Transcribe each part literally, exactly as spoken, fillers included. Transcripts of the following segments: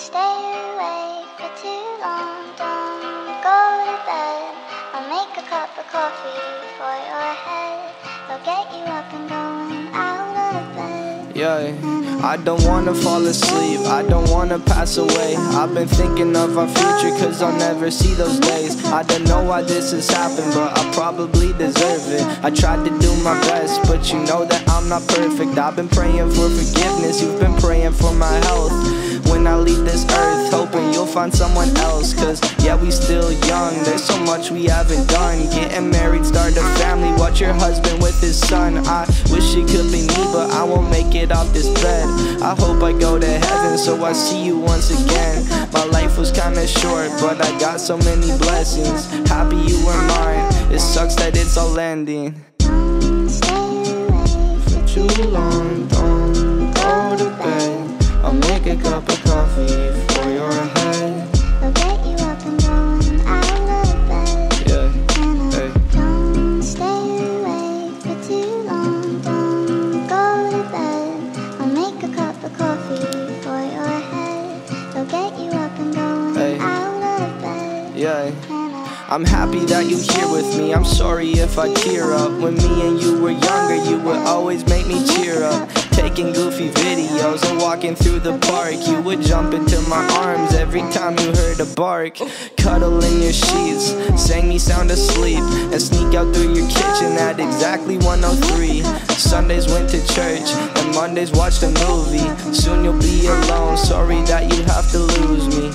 stay awake for too long. Don't go to bed, I'll make a cup of coffee for your head. I'll get you up and going out of bed. Yeah. I don't wanna fall asleep, I don't wanna pass away. I've been thinking of our future, cause I'll never see those days. I don't know why this has happened, but I probably deserve it. I tried to do my best, but you know that I'm not perfect. I've been praying for forgiveness, you've been praying for my health. When I leave this earth, hoping you'll find someone else. Cause yeah, we still young, there's so much we haven't done. Getting married, start a family, watch your husband with his son. I wish it could be me, but I won't make it off this bed. I hope I go to heaven, so I see you once again. My life was kinda short, but I got so many blessings. Happy you were mine, it sucks that it's all ending. Stay awake for too long, don't go to bed. I'll make a cup of coffee for your head. I'll get you up and going out of bed. Yeah, and hey. Don't stay awake for too long, don't go to bed. Make a cup of coffee for your head. They'll get you up and going hey. Out of bed. Yeah. I'm happy that you're here with me, I'm sorry if I tear up. When me and you were younger, you would always make me cheer up. Taking goofy videos and walking through the park, you would jump into my arms every time you heard a bark. Cuddle in your sheets, sang me sound asleep, and sneak out through your kitchen at exactly one oh three. Sundays went to church, and Mondays watched a movie. Soon you'll be alone, sorry that you have to lose me.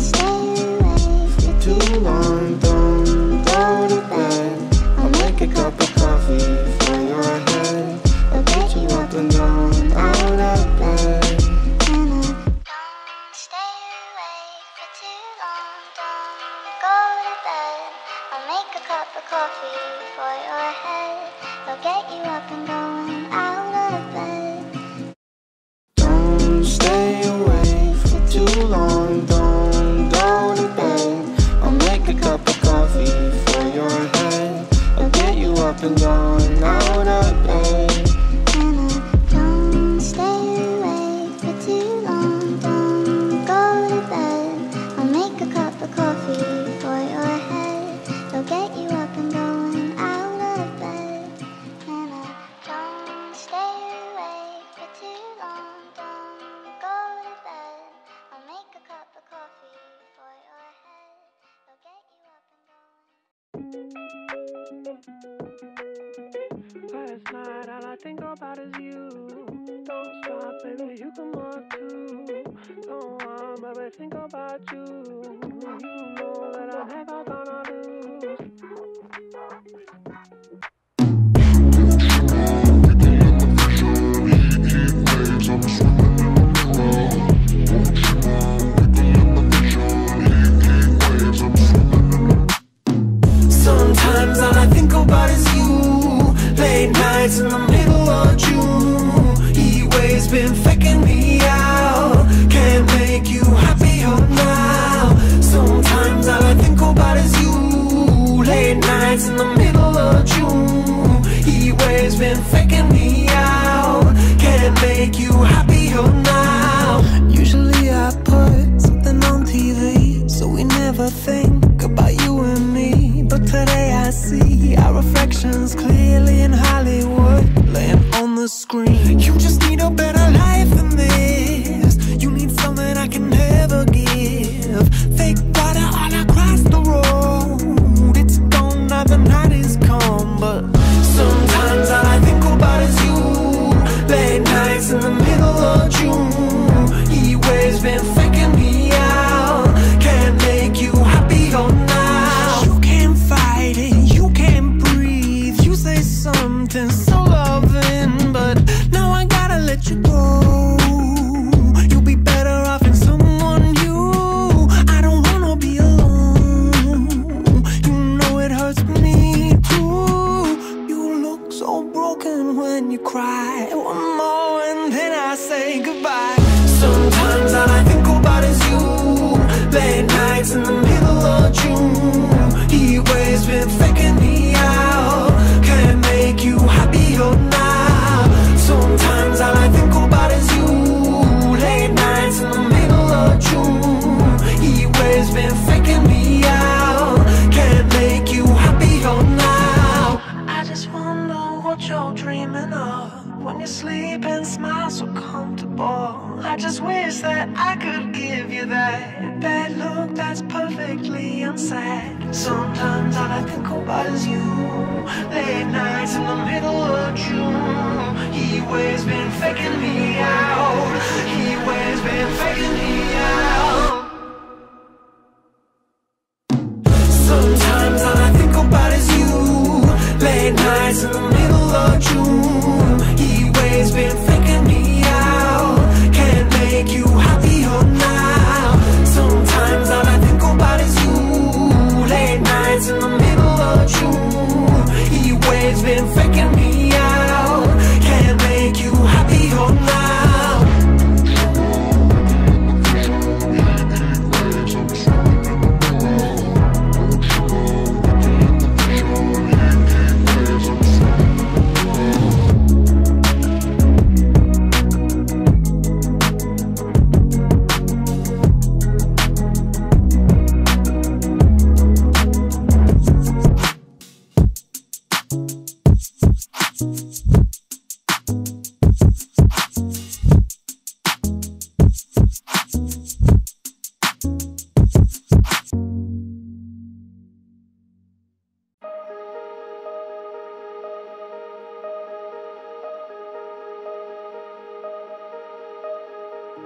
Stay awake for too long. Make a cup of coffee for your head. I'll get you up and going out of bed. Don't stay awake for too long. Don't go to bed. I'll make a cup of coffee for your head. I'll get you up and going out of bed. Don't stay awake for too long. Don't go to bed. I'll make a cup of coffee. Get you up and going out of bed, and I don't stay awake for too long. Don't go to bed. I'll make a cup of coffee for your head. I'll get you up and going. Last night, all I think about is you. Don't stop, baby, you can walk too. Don't want, baby, think about you. You know that I never gonna do. Sometimes all I think about is you. Late nights in the middle of June. He always been faking me out. Can't make you happier now. Sometimes all I think about is you. Late nights in the middle of June. He always been faking me out. Can't make you happier now. Usually I put something on T V, so we never think about you and me. But today I see our reflections clearly in Hollywood, laying on the screen. You just need a better life than this. You need something I can never give. Fake water all across the road. It's gone, now the night is come. But sometimes all I think about is you. Late nights in the middle of June. He always been faking me out. Can't make you happy or not. So loving, but now I gotta let you go. You'll be better off in someone new. I don't wanna be alone. You know it hurts me too. You look so broken when you cry. One more and then I say goodbye. Sometimes all I think about is you. Late nights in the middle of June. He always been faking me out. You happier now. Sometimes all I think about is you. Late nights in the middle of shape and smile so comfortable. I just wish that I could give you that bad look that's perfectly unsaid. Sometimes all I think about is you. Late nights in the middle of June. He always been faking me out. He always been faking me out. Sometimes all I think about is you. Late nights in the middle of June. He always been faking me out. Can't make you happier now. Sometimes all I think about is you. Late nights in the middle of June. He always been faking me out. Can't make you happier now.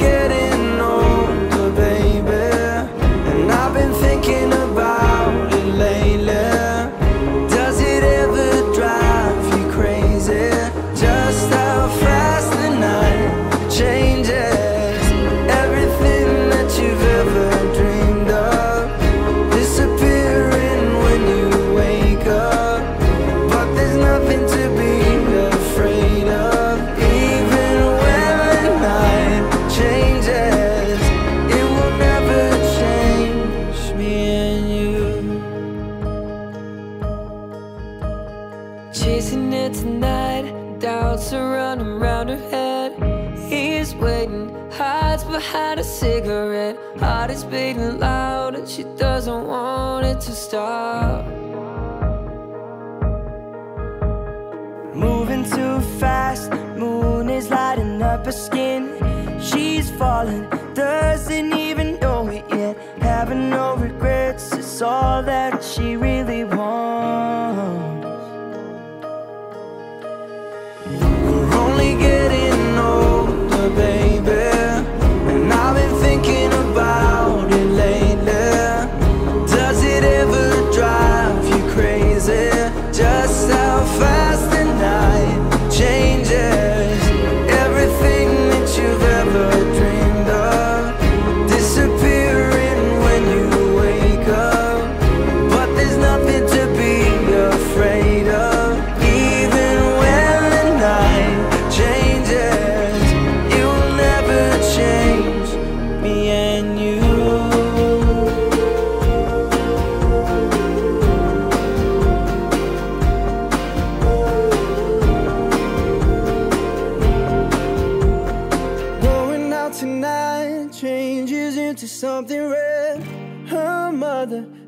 Getting older, baby, and I've been thinking about it lately. Does it ever drive you crazy, just how fast the night changes? Everything that you've ever dreamed of disappearing when you wake up. But there's nothing to be afraid of, even when the night changes. Tonight, doubts are running round her head. He's waiting, hides behind a cigarette. Heart is beating loud and she doesn't want it to stop. Moving too fast, moon is lighting up her skin. She's falling, doesn't even know it yet. Having no regrets, it's all that she really wants. Getting older, baby, and I've been thinking about it lately. Does it ever drive you crazy, just how fast the night changes? Everything that you've ever dreamed of disappearing when you wake up. But there's nothing to be afraid of.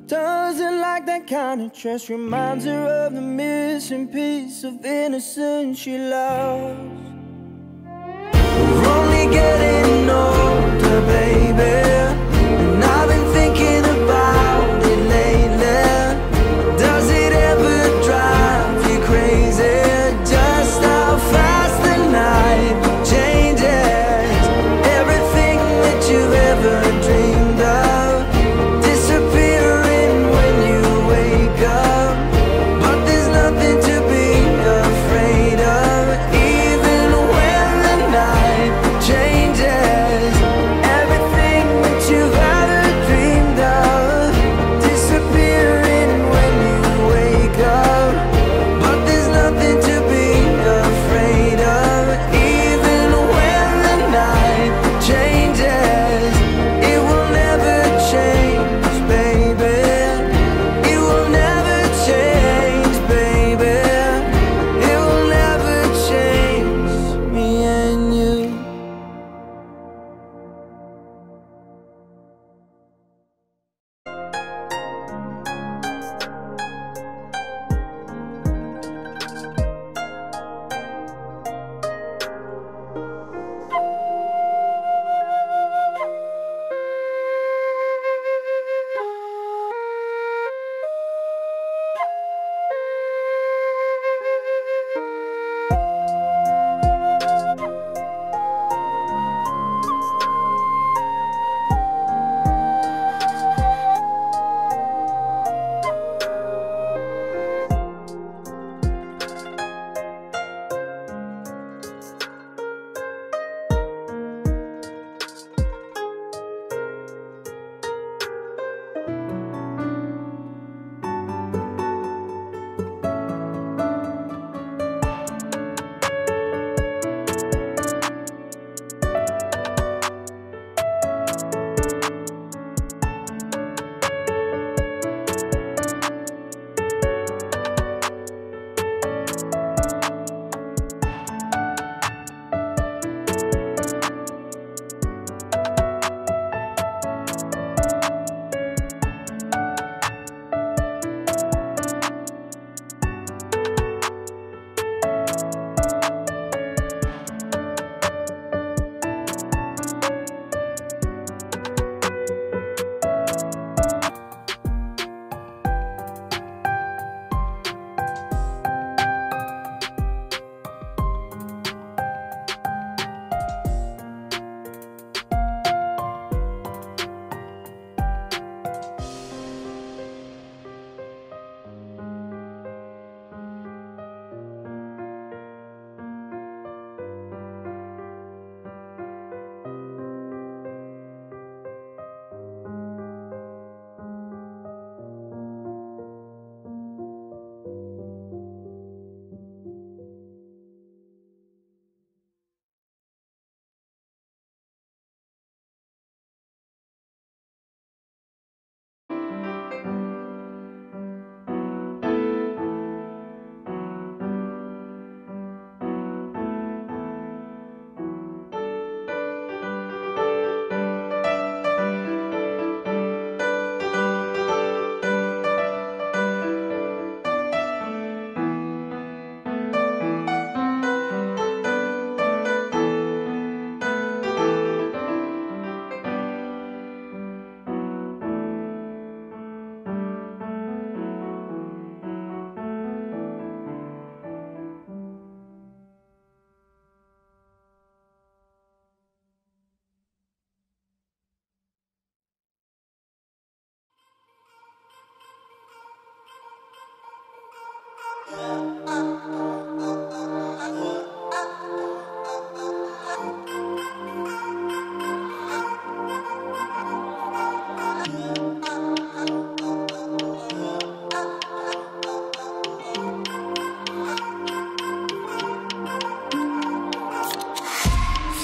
Doesn't like that kind of dress. Reminds her of the missing piece of innocence she lost. We're only getting older, baby, and I've been thinking about it lately. Does it ever drive you crazy, just how fast the night changes? Everything that you've ever dreamed of change.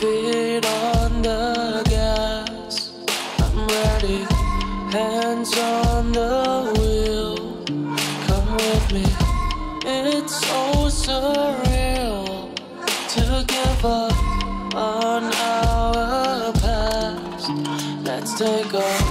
Feet on the gas, I'm ready. Hands on the wheel, come with me. It's so surreal to give up on our past. Let's take off.